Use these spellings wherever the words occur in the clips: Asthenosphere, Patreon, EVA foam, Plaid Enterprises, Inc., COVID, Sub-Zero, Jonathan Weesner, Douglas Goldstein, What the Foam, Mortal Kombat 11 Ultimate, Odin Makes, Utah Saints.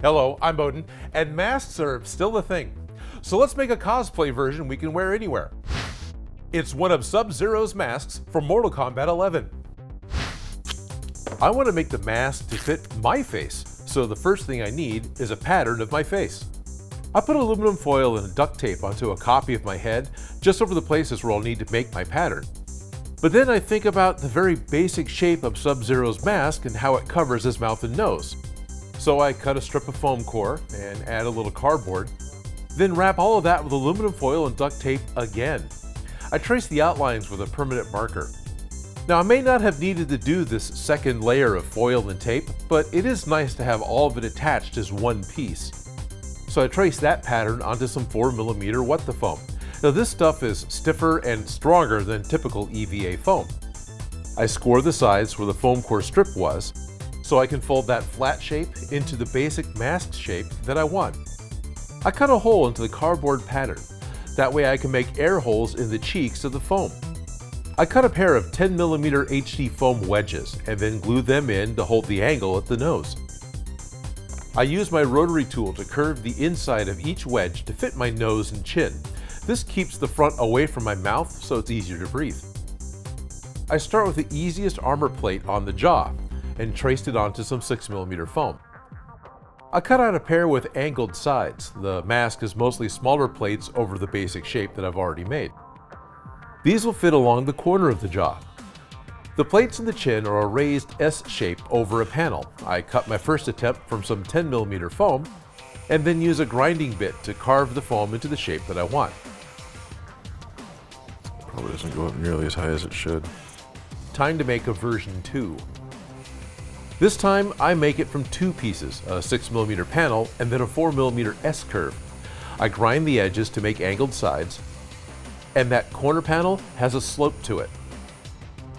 Hello, I'm Odin, and masks are still a thing. So let's make a cosplay version we can wear anywhere. It's one of Sub-Zero's masks from Mortal Kombat 11. I want to make the mask to fit my face, so the first thing I need is a pattern of my face. I put aluminum foil and duct tape onto a copy of my head, just over the places where I'll need to make my pattern. But then I think about the very basic shape of Sub-Zero's mask and how it covers his mouth and nose. So I cut a strip of foam core and add a little cardboard, then wrap all of that with aluminum foil and duct tape again. I trace the outlines with a permanent marker. Now I may not have needed to do this second layer of foil and tape, but it is nice to have all of it attached as one piece. So I trace that pattern onto some 4mm What the Foam. Now this stuff is stiffer and stronger than typical EVA foam. I score the sides where the foam core strip was, so I can fold that flat shape into the basic mask shape that I want. I cut a hole into the cardboard pattern. That way I can make air holes in the cheeks of the foam. I cut a pair of 10mm HD foam wedges and then glue them in to hold the angle at the nose. I use my rotary tool to curve the inside of each wedge to fit my nose and chin. This keeps the front away from my mouth, so it's easier to breathe. I start with the easiest armor plate on the jaw and traced it onto some 6mm foam. I cut out a pair with angled sides. The mask is mostly smaller plates over the basic shape that I've already made. These will fit along the corner of the jaw. The plates in the chin are a raised S shape over a panel. I cut my first attempt from some 10mm foam and then use a grinding bit to carve the foam into the shape that I want. Probably doesn't go up nearly as high as it should. Time to make a version 2. This time, I make it from two pieces, a 6mm panel and then a 4mm S-curve. I grind the edges to make angled sides, and that corner panel has a slope to it.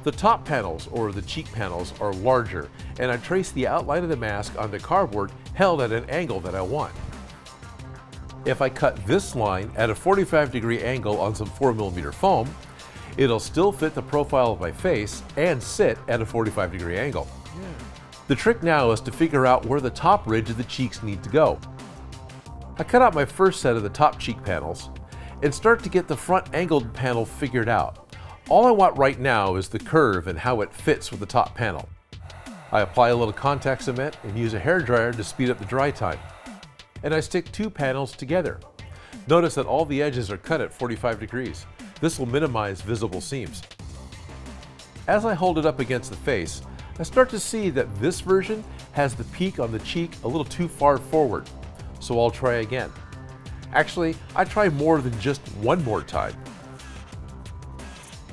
The top panels, or the cheek panels, are larger, and I trace the outline of the mask onto cardboard held at an angle that I want. If I cut this line at a 45-degree angle on some 4mm foam, it'll still fit the profile of my face and sit at a 45-degree angle. Yeah. The trick now is to figure out where the top ridge of the cheeks need to go. I cut out my first set of the top cheek panels and start to get the front angled panel figured out. All I want right now is the curve and how it fits with the top panel. I apply a little contact cement and use a hairdryer to speed up the dry time. And I stick two panels together. Notice that all the edges are cut at 45 degrees. This will minimize visible seams. As I hold it up against the face, I start to see that this version has the peak on the cheek a little too far forward, so I'll try again. Actually, I try more than just one more time.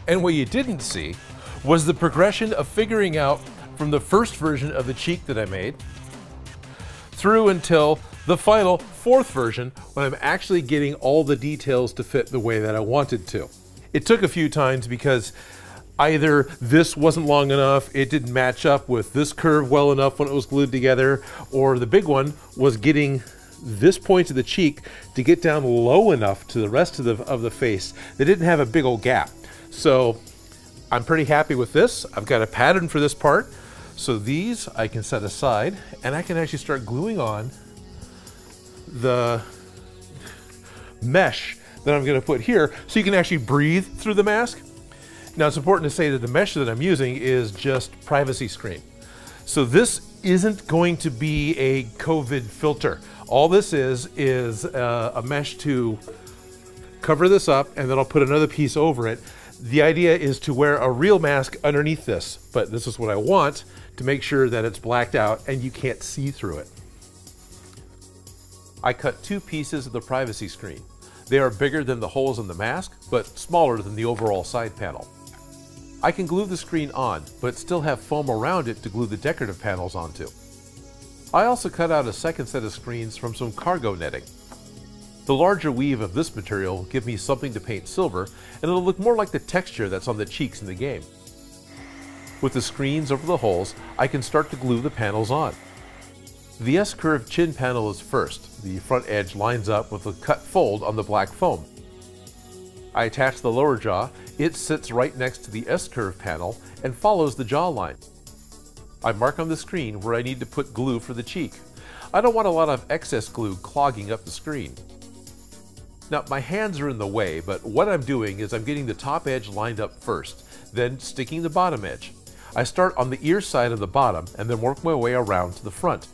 And what you didn't see was the progression of figuring out from the first version of the cheek that I made through until the final fourth version, when I'm actually getting all the details to fit the way that I wanted to. It took a few times because either this wasn't long enough, it didn't match up with this curve well enough when it was glued together, or the big one was getting this point of the cheek to get down low enough to the rest of the face. They didn't have a big old gap. So I'm pretty happy with this. I've got a pattern for this part. So these I can set aside and I can actually start gluing on the mesh that I'm gonna put here so you can actually breathe through the mask. Now it's important to say that the mesh that I'm using is just privacy screen. So this isn't going to be a COVID filter. All this is a mesh to cover this up, and then I'll put another piece over it. The idea is to wear a real mask underneath this, but this is what I want to make sure that it's blacked out and you can't see through it. I cut two pieces of the privacy screen. They are bigger than the holes in the mask, but smaller than the overall side panel. I can glue the screen on, but still have foam around it to glue the decorative panels onto. I also cut out a second set of screens from some cargo netting. The larger weave of this material will give me something to paint silver, and it'll look more like the texture that's on the cheeks in the game. With the screens over the holes, I can start to glue the panels on. The S-curved chin panel is first. The front edge lines up with a cut fold on the black foam. I attach the lower jaw. It sits right next to the S-curve panel and follows the jawline. I mark on the screen where I need to put glue for the cheek. I don't want a lot of excess glue clogging up the screen. Now, my hands are in the way, but what I'm doing is I'm getting the top edge lined up first, then sticking the bottom edge. I start on the ear side of the bottom and then work my way around to the front.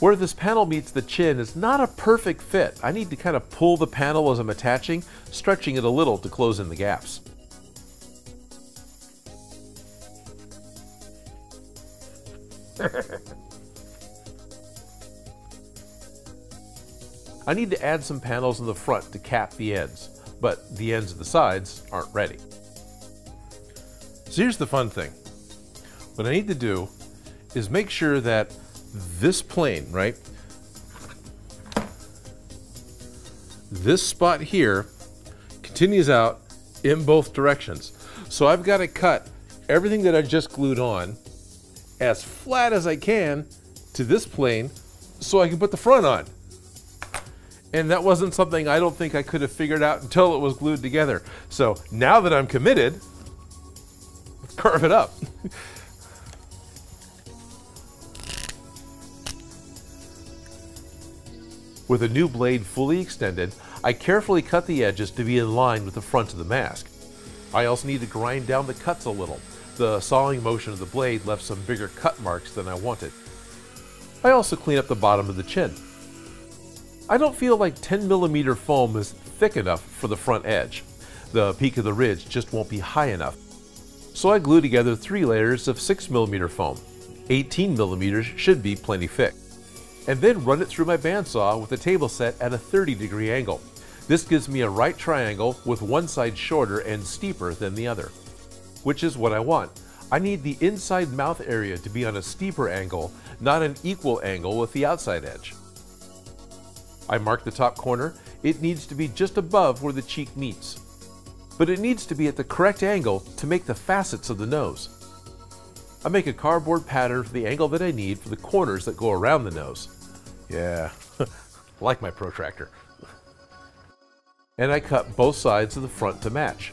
Where this panel meets the chin is not a perfect fit. I need to kind of pull the panel as I'm attaching, stretching it a little to close in the gaps. I need to add some panels in the front to cap the ends, but the ends of the sides aren't ready. So here's the fun thing. What I need to do is make sure that this plane, right, this spot here continues out in both directions. So I've got to cut everything that I just glued on as flat as I can to this plane so I can put the front on. And that wasn't something I don't think I could have figured out until it was glued together. So now that I'm committed, let's carve it up. With a new blade fully extended, I carefully cut the edges to be in line with the front of the mask. I also need to grind down the cuts a little. The sawing motion of the blade left some bigger cut marks than I wanted. I also clean up the bottom of the chin. I don't feel like 10mm foam is thick enough for the front edge. The peak of the ridge just won't be high enough. So I glue together 3 layers of 6mm foam. 18mm should be plenty thick. And then run it through my bandsaw with the table set at a 30-degree angle. This gives me a right triangle with one side shorter and steeper than the other, which is what I want. I need the inside mouth area to be on a steeper angle, not an equal angle with the outside edge. I mark the top corner. It needs to be just above where the cheek meets, but it needs to be at the correct angle to make the facets of the nose. I make a cardboard pattern for the angle that I need for the corners that go around the nose. Yeah, like my protractor. And I cut both sides of the front to match.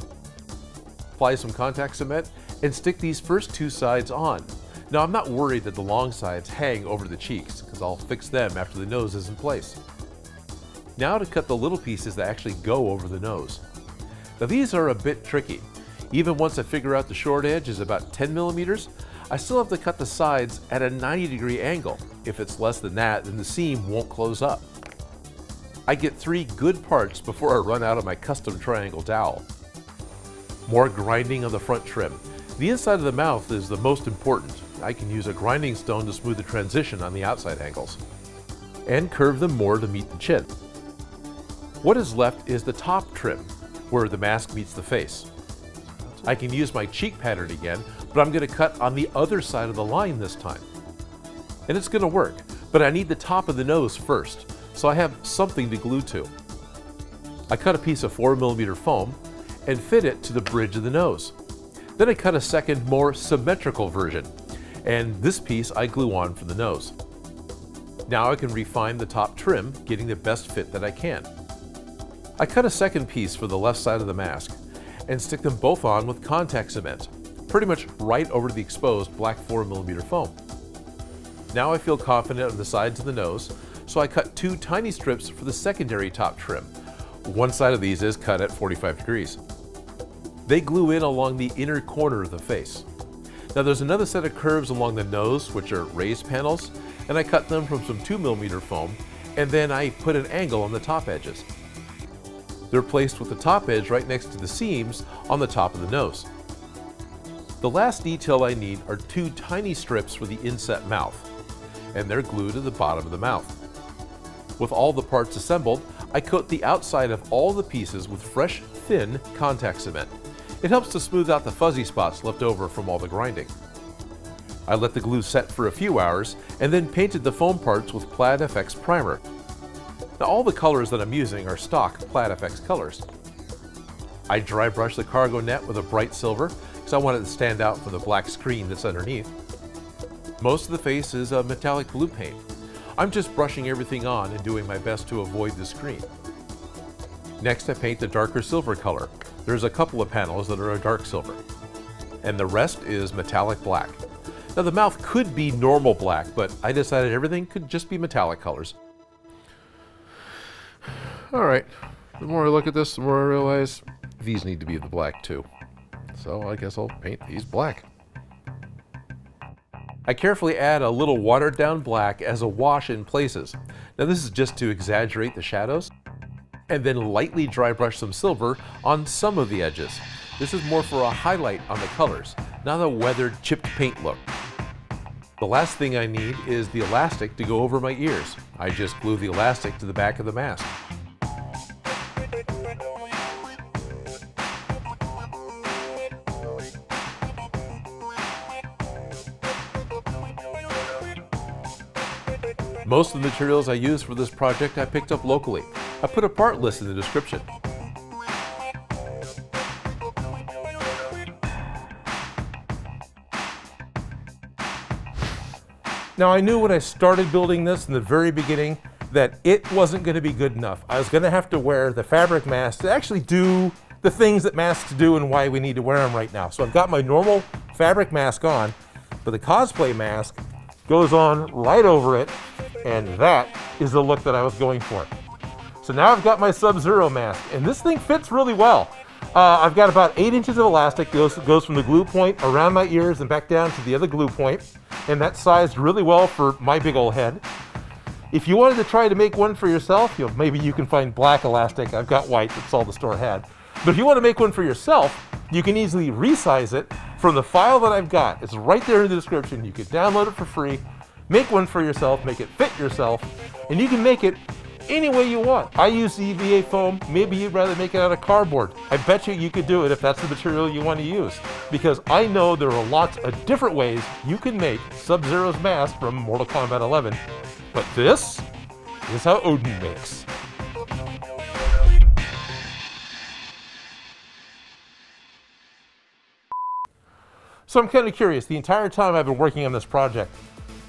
Apply some contact cement and stick these first 2 sides on. Now I'm not worried that the long sides hang over the cheeks because I'll fix them after the nose is in place. Now to cut the little pieces that actually go over the nose. Now these are a bit tricky. Even once I figure out the short edge is about 10mm, I still have to cut the sides at a 90-degree angle. If it's less than that, then the seam won't close up. I get 3 good parts before I run out of my custom triangle dowel. More grinding on the front trim. The inside of the mouth is the most important. I can use a grinding stone to smooth the transition on the outside angles. And curve them more to meet the chin. What is left is the top trim, where the mask meets the face. I can use my cheek pattern again, but I'm going to cut on the other side of the line this time. And it's going to work, but I need the top of the nose first, so I have something to glue to. I cut a piece of 4mm foam and fit it to the bridge of the nose. Then I cut a second, more symmetrical version, and this piece I glue on for the nose. Now I can refine the top trim, getting the best fit that I can. I cut a second piece for the left side of the mask and stick them both on with contact cement, pretty much right over the exposed black 4mm foam. Now I feel confident on the sides of the nose, so I cut 2 tiny strips for the secondary top trim. One side of these is cut at 45 degrees. They glue in along the inner corner of the face. Now there's another set of curves along the nose, which are raised panels, and I cut them from some 2mm foam, and then I put an angle on the top edges. They're placed with the top edge right next to the seams on the top of the nose. The last detail I need are 2 tiny strips for the inset mouth, and they're glued to the bottom of the mouth. With all the parts assembled, I coat the outside of all the pieces with fresh, thin contact cement. It helps to smooth out the fuzzy spots left over from all the grinding. I let the glue set for a few hours and then painted the foam parts with Plaid FX primer. Now all the colors that I'm using are stock Plaid FX colors. I dry brush the cargo net with a bright silver because I want it to stand out from the black screen that's underneath. Most of the face is a metallic blue paint. I'm just brushing everything on and doing my best to avoid the screen. Next I paint the darker silver color. There's a couple of panels that are a dark silver. And the rest is metallic black. Now the mouth could be normal black, but I decided everything could just be metallic colors. All right, the more I look at this, the more I realize these need to be the black too. So I guess I'll paint these black. I carefully add a little watered down black as a wash in places. Now this is just to exaggerate the shadows, and then lightly dry brush some silver on some of the edges. This is more for a highlight on the colors, not a weathered, chipped paint look. The last thing I need is the elastic to go over my ears. I just glue the elastic to the back of the mask. Most of the materials I used for this project I picked up locally. I put a part list in the description. Now I knew when I started building this in the very beginning that it wasn't going to be good enough. I was going to have to wear the fabric mask to actually do the things that masks do and why we need to wear them right now. So I've got my normal fabric mask on, but the cosplay mask goes on right over it, and that is the look that I was going for. So now I've got my Sub-Zero mask, and this thing fits really well. I've got about 8 inches of elastic. Goes from the glue point around my ears and back down to the other glue point, and that's sized really well for my big old head. If you wanted to try to make one for yourself, maybe you can find black elastic. I've got white, that's all the store had. But if you want to make one for yourself, you can easily resize it from the file that I've got. It's right there in the description. You can download it for free. Make one for yourself, make it fit yourself, and you can make it any way you want. I use EVA foam. Maybe you'd rather make it out of cardboard. I bet you could do it if that's the material you want to use, because I know there are lots of different ways you can make Sub-Zero's mask from Mortal Kombat 11, but this is how Odin makes. So I'm kind of curious, the entire time I've been working on this project,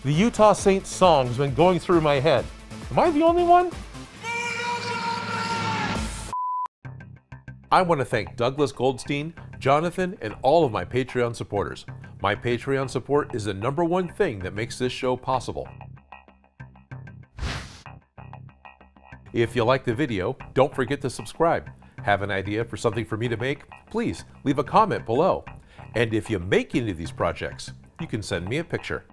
the Utah Saints song's been going through my head. Am I the only one? I want to thank Douglas Goldstein, Jonathan, and all of my Patreon supporters. My Patreon support is the #1 thing that makes this show possible. If you like the video, don't forget to subscribe. Have an idea for something for me to make? Please leave a comment below. And if you make any of these projects, you can send me a picture.